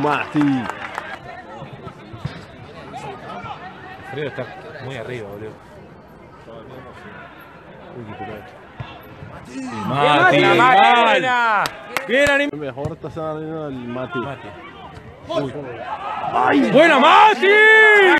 Mati. Alfredo está muy arriba, boludo. Uy, qué pelota. Mati, bien, mejor está saliendo el Mati. Mati. Uy. Ay, buena Mati.